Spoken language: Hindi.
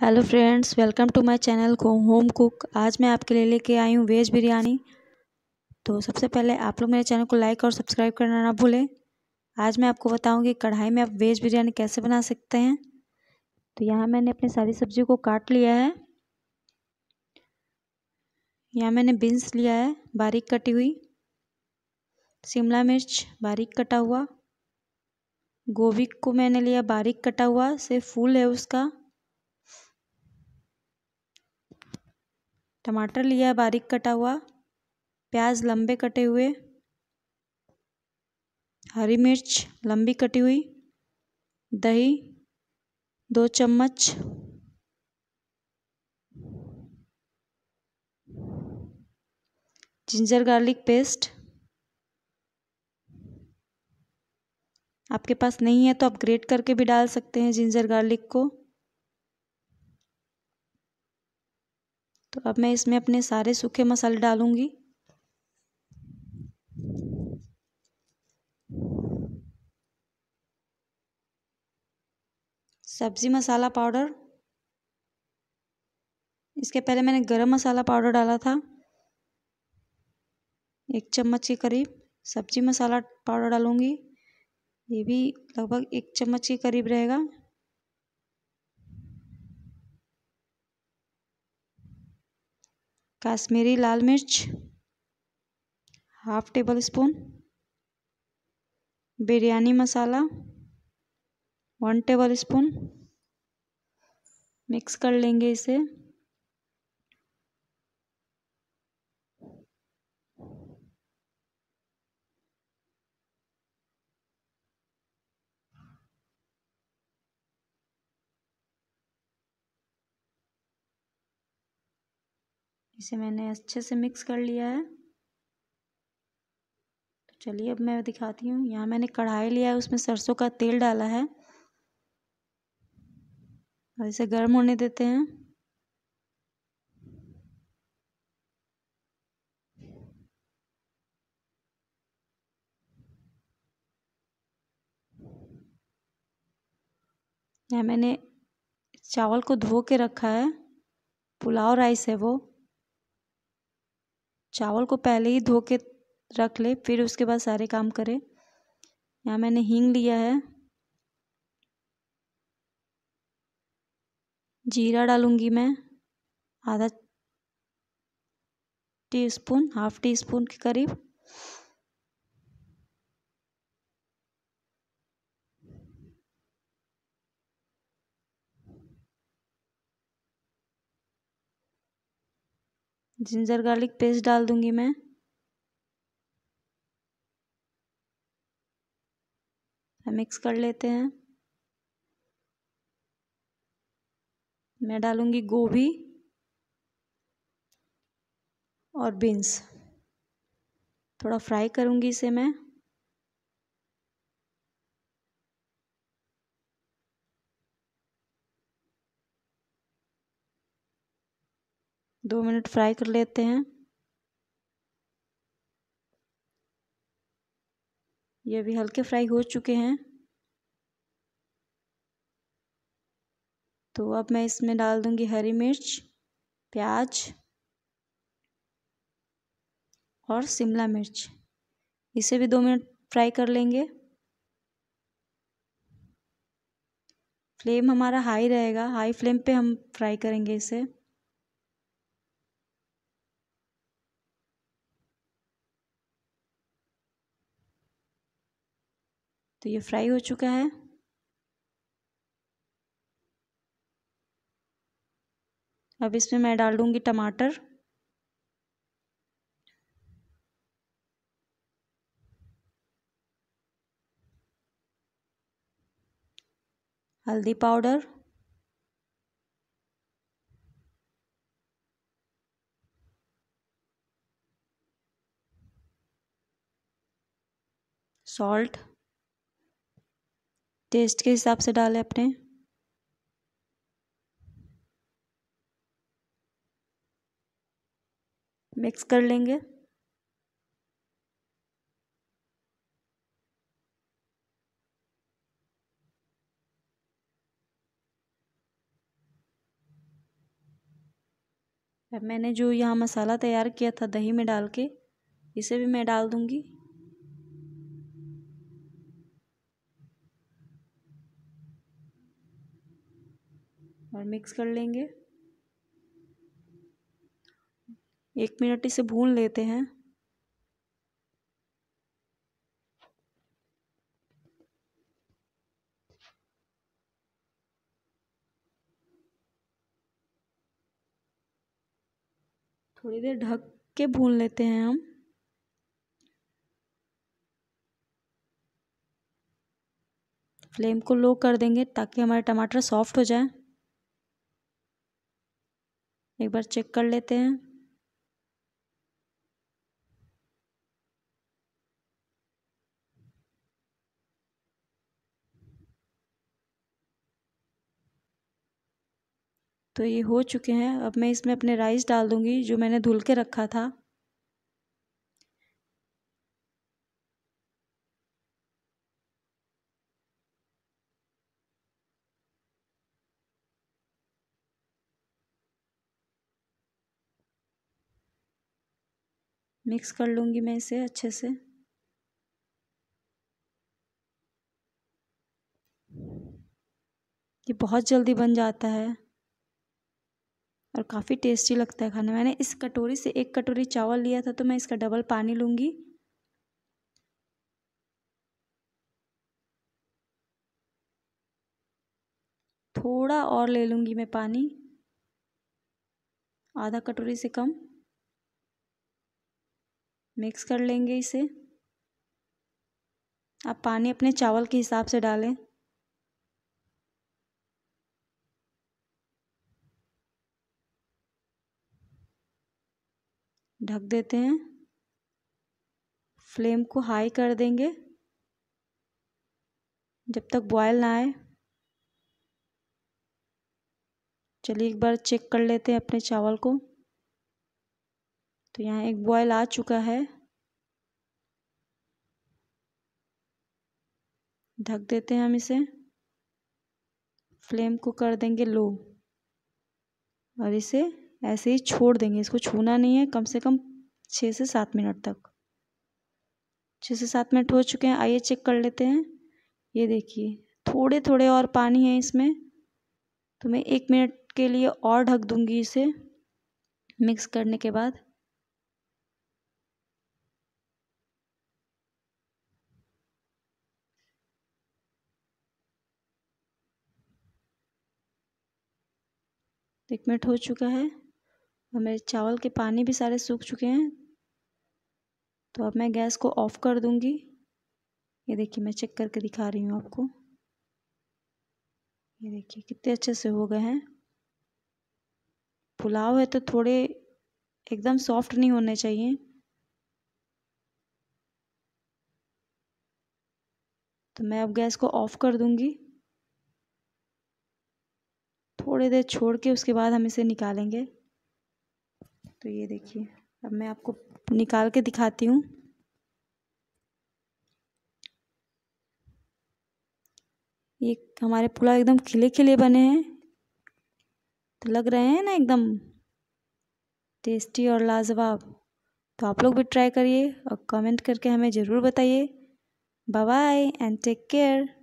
Hello friends, welcome to my channel home cook. आज मैं आपके लिए लेके आई हूँ वेज बिरयानी। तो सबसे पहले आप लोग मेरे चैनल को लाइक और सब्सक्राइब करना ना भूलें। आज मैं आपको बताऊँगी कढ़ाई में आप वेज बिरयानी कैसे बना सकते हैं। तो यहाँ मैंने अपनी सारी सब्जी को काट लिया है। यहाँ मैंने बीन्स लिया है बारीक कटी हुई, शिमला मिर्च बारीक कटा हुआ, गोभी को मैंने लिया बारीक कटा हुआ, सिर्फ फूल है उसका, टमाटर लिया है बारीक कटा हुआ, प्याज लंबे कटे हुए, हरी मिर्च लंबी कटी हुई, दही 2 चम्मच, जिंजर गार्लिक पेस्ट। आपके पास नहीं है तो आप ग्रेट करके भी डाल सकते हैं जिंजर गार्लिक को। तो अब मैं इसमें अपने सारे सूखे मसाले डालूंगी। सब्जी मसाला पाउडर, इसके पहले मैंने गरम मसाला पाउडर डाला था 1 चम्मच के करीब। सब्जी मसाला पाउडर डालूंगी, ये भी लगभग 1 चम्मच के करीब रहेगा। कश्मीरी लाल मिर्च 1/2 tablespoon, biryani masala 1 tablespoon. Mix कर लेंगे इसे। इसे मैंने अच्छे से मिक्स कर लिया है। तो चलिए अब मैं दिखाती हूँ। यहाँ मैंने कढ़ाई लिया है, उसमें सरसों का तेल डाला है और इसे गर्म होने देते हैं। यहाँ मैंने चावल को धो के रखा है, पुलाव राइस है वो। चावल को पहले ही धो के रख ले, फिर उसके बाद सारे काम करें। यहाँ मैंने हींग लिया है, जीरा डालूंगी मैं आधा टीस्पून, 1/2 टीस्पून के करीब। जिंजर गार्लिक पेस्ट डाल दूंगी मैं। मिक्स कर लेते हैं। मैं डालूंगी गोभी और बीन्स, थोड़ा फ्राई करूंगी इसे मैं। दो मिनट फ्राई कर लेते हैं। ये भी हल्के फ्राई हो चुके हैं। तो अब मैं इसमें डाल दूंगी हरी मिर्च, प्याज और शिमला मिर्च। इसे भी 2 मिनट फ्राई कर लेंगे। फ्लेम हमारा हाई रहेगा, हाई फ्लेम पे हम फ्राई करेंगे इसे। तो ये फ्राई हो चुका है। अब इसमें मैं डाल दूंगी टमाटर। हल्दी पाउडर। सॉल्ट टेस्ट के हिसाब से डालें अपने। मिक्स कर लेंगे। मैंने जो यहाँ मसाला तैयार किया था दही में डाल के, इसे भी मैं डाल दूँगी। और मिक्स कर लेंगे। 1 मिनट इसे भून लेते हैं। थोड़ी देर ढक के भून लेते हैं हम। फ्लेम को लो कर देंगे ताकि हमारे टमाटर सॉफ्ट हो जाए। एक बार चेक कर लेते हैं। तो ये हो चुके हैं। अब मैं इसमें अपने राइस डाल दूंगी जो मैंने धुल के रखा था। मिक्स कर लूँगी मैं इसे अच्छे से। ये बहुत जल्दी बन जाता है और काफ़ी टेस्टी लगता है खाने। मैंने इस कटोरी से 1 कटोरी चावल लिया था, तो मैं इसका डबल पानी लूँगी। थोड़ा और ले लूँगी मैं पानी, आधा कटोरी से कम। मिक्स कर लेंगे इसे। आप पानी अपने चावल के हिसाब से डालें। ढक देते हैं। फ्लेम को हाई कर देंगे जब तक बॉयल ना आए। चलिए एक बार चेक कर लेते हैं अपने चावल को। तो यहाँ एक बॉयल आ चुका है। ढक देते हैं हम इसे। फ्लेम को कर देंगे लो और इसे ऐसे ही छोड़ देंगे। इसको छूना नहीं है कम से कम 6 से 7 मिनट तक। 6 से 7 मिनट हो चुके हैं। आइए चेक कर लेते हैं। ये देखिए थोड़े थोड़े और पानी है इसमें, तो मैं 1 मिनट के लिए और ढक दूँगी इसे मिक्स करने के बाद। तो 1 मिनट हो चुका है और मेरे चावल के पानी भी सारे सूख चुके हैं। तो अब मैं गैस को ऑफ कर दूंगी। ये देखिए मैं चेक करके दिखा रही हूँ आपको। ये देखिए कितने अच्छे से हो गए हैं। पुलाव है तो थोड़े एकदम सॉफ्ट नहीं होने चाहिए। तो मैं अब गैस को ऑफ कर दूंगी। थोड़ी देर छोड़ के उसके बाद हम इसे निकालेंगे। तो ये देखिए अब मैं आपको निकाल के दिखाती हूँ। ये हमारे पुलाव एकदम खिले खिले बने हैं। तो लग रहे हैं ना एकदम टेस्टी और लाजवाब। तो आप लोग भी ट्राई करिए और कमेंट करके हमें ज़रूर बताइए। Bye bye and take care.